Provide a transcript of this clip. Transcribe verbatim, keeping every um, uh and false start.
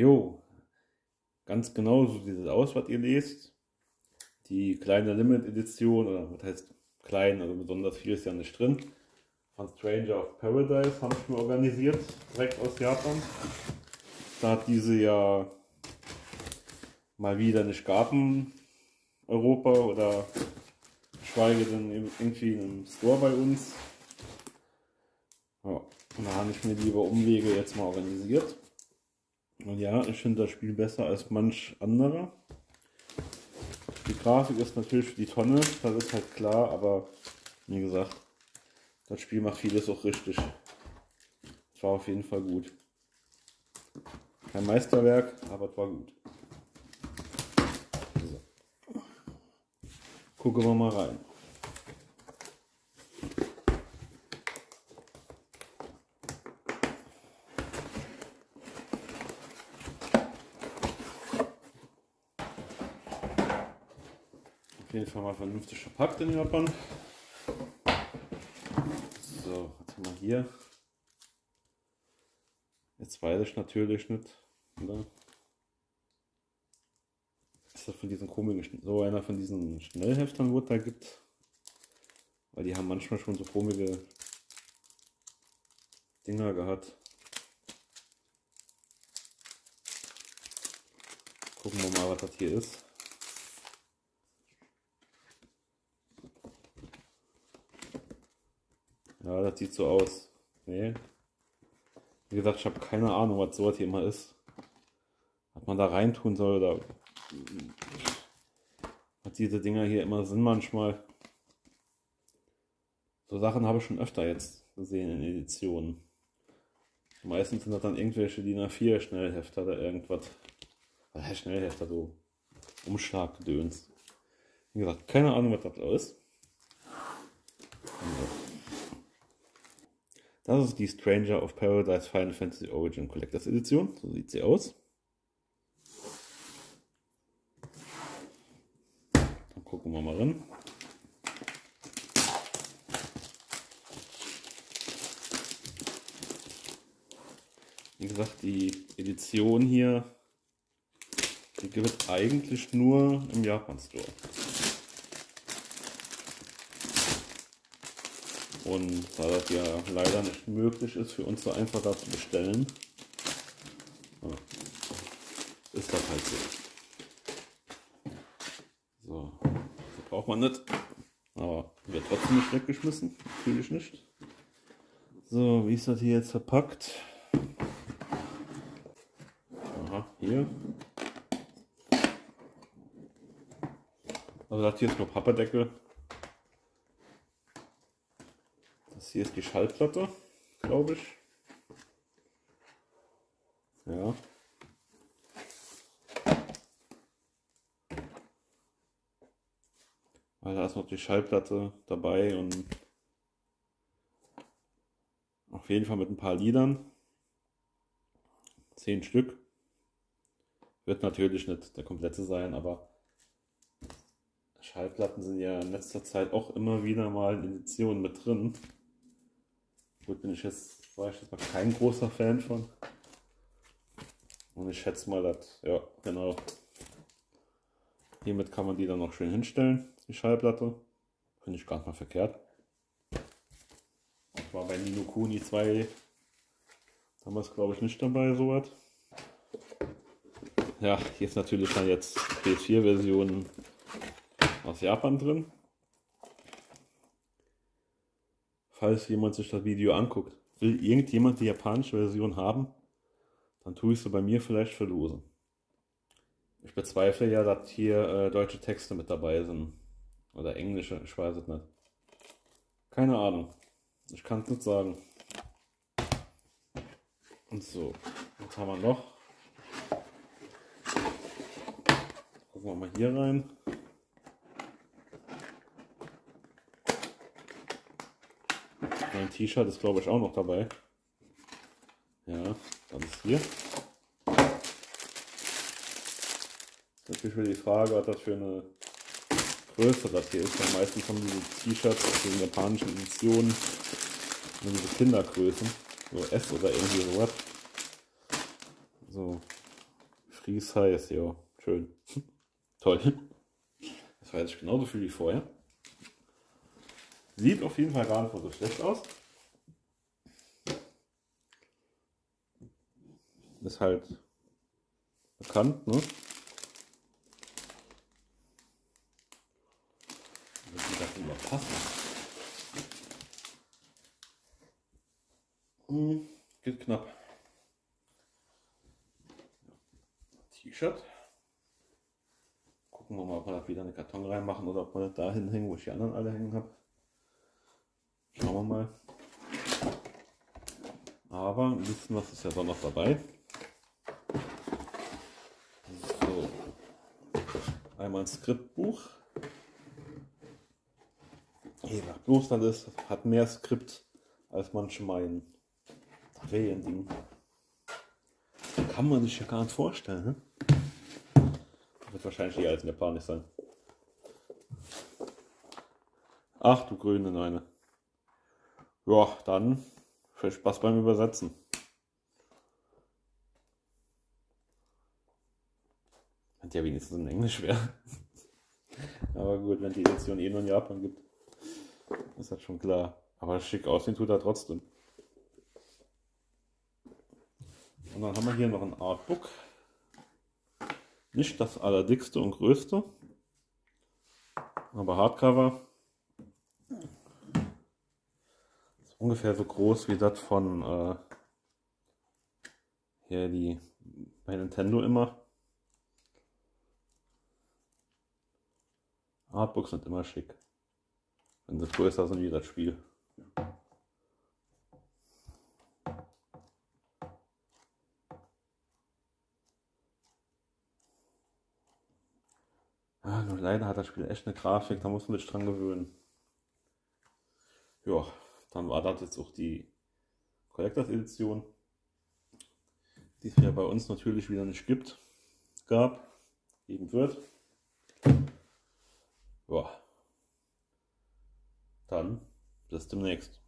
Jo, ganz genau so sieht es aus, was ihr lest. Die kleine Limit-Edition, oder was heißt klein, also besonders viel ist ja nicht drin, von Stranger of Paradise habe ich mir organisiert, direkt aus Japan. Da hat diese ja mal wieder nicht gab in Europa oder schweige dann irgendwie in einem Store bei uns. Ja, und da habe ich mir die über Umwege jetzt mal organisiert. Und ja, ich finde das Spiel besser als manch anderer. Die Grafik ist natürlich für die Tonne, das ist halt klar, aber wie gesagt, das Spiel macht vieles auch richtig. Es war auf jeden Fall gut. Kein Meisterwerk, aber es war gut. So. Gucken wir mal rein. Auf jeden Fall mal vernünftig verpackt in Japan. So, was haben wir hier? Jetzt weiß ich natürlich nicht, oder? Ist das von diesen komischen, so einer von diesen Schnellheftern, wo es da gibt? Weil die haben manchmal schon so komische Dinger gehabt. Gucken wir mal, was das hier ist. Ja, das sieht so aus. Nee. Wie gesagt, ich habe keine Ahnung, was so ein Thema ist. Was man da reintun soll oder was diese Dinger hier immer sind manchmal. So Sachen habe ich schon öfter jetzt gesehen in Editionen. Meistens sind das dann irgendwelche D I N A vier Schnellhefter oder irgendwas. Also Schnellhefter, so Umschlaggedöns. Wie gesagt, keine Ahnung, was das ist. Also. Das ist die Stranger of Paradise Final Fantasy Origin Collectors Edition. So sieht sie aus. Dann gucken wir mal rein. Wie gesagt, die Edition hier, die gibt es eigentlich nur im Japan Store. Und da das ja leider nicht möglich ist, für uns so einfach da zu bestellen, ist das halt so. So, das braucht man nicht, aber wird trotzdem nicht weggeschmissen, natürlich nicht. So, wie ist das hier jetzt verpackt? Aha, hier. Also das hier ist nur Pappedeckel. Hier ist die Schallplatte, glaube ich. Ja. Weil da ist noch die Schallplatte dabei und auf jeden Fall mit ein paar Liedern. Zehn Stück. Wird natürlich nicht der komplette sein, aber Schallplatten sind ja in letzter Zeit auch immer wieder mal in Editionen mit drin. Gut, bin ich jetzt, war ich jetzt mal kein großer Fan von. Und ich schätze mal, dass, ja, genau. Hiermit kann man die dann noch schön hinstellen, die Schallplatte. Finde ich gar nicht mal verkehrt. Ich war bei Ni no Kuni zwei damals, glaube ich, nicht dabei, sowas. Ja, hier ist natürlich dann jetzt P S vier-Version aus Japan drin. Falls jemand sich das Video anguckt, will irgendjemand die japanische Version haben, dann tue ich sie bei mir vielleicht verlosen. Ich bezweifle ja, dass hier äh, deutsche Texte mit dabei sind. Oder englische, ich weiß es nicht. Keine Ahnung. Ich kann es nicht sagen. Und so, was haben wir noch? Gucken wir mal hier rein. Mein T-Shirt ist, glaube ich, auch noch dabei. Ja, das ist hier. Das ist natürlich wieder die Frage, was das für eine Größe das hier ist. Weil meistens haben diese T-Shirts aus den japanischen Editionen nur diese Kindergrößen. So S oder irgendwie sowas. So, Free Size, ja, schön. Toll. Das war jetzt genauso viel wie vorher. Sieht auf jeden Fall gar nicht so schlecht aus. Ist halt bekannt, ne? Wird die das überpassen? Hm, geht knapp. T-Shirt. Gucken wir mal, ob wir da wieder einen Karton reinmachen oder ob wir das da hinhängen, wo ich die anderen alle hängen habe. Schauen wir mal. Aber ein bisschen was ist ja doch noch dabei. So. Einmal ein Skriptbuch. Je nach Bloßland ist, hat mehr Skript als manche meinen. Feriending. Kann man sich ja gar nicht vorstellen. Ne? Wird wahrscheinlich eher als in Japanisch sein. Ach du grüne Neune. Ja, dann viel Spaß beim Übersetzen. Wenn der wenigstens in Englisch wäre. Aber gut, wenn die Edition eh nur in Japan gibt, ist das schon klar. Aber schick aussehen tut er trotzdem. Und dann haben wir hier noch ein Artbook. Nicht das allerdickste und größte, aber Hardcover. Ungefähr so groß wie das von äh, hier die bei Nintendo immer. Artbooks sind immer schick, wenn sie größer sind wie das Spiel. Ah, nur leider hat das Spiel echt eine Grafik, da muss man sich dran gewöhnen. Ja. Dann war das jetzt auch die Collectors Edition, die es ja bei uns natürlich wieder nicht gibt, gab, eben wird. Ja. Dann bis demnächst.